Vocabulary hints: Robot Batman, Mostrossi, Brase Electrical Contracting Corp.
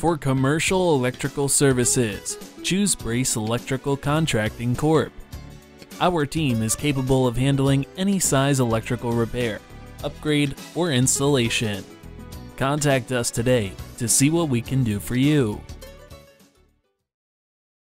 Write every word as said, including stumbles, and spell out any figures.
For commercial electrical services, choose Brase Electrical Contracting Corp. Our team is capable of handling any size electrical repair, upgrade, or installation. Contact us today to see what we can do for you.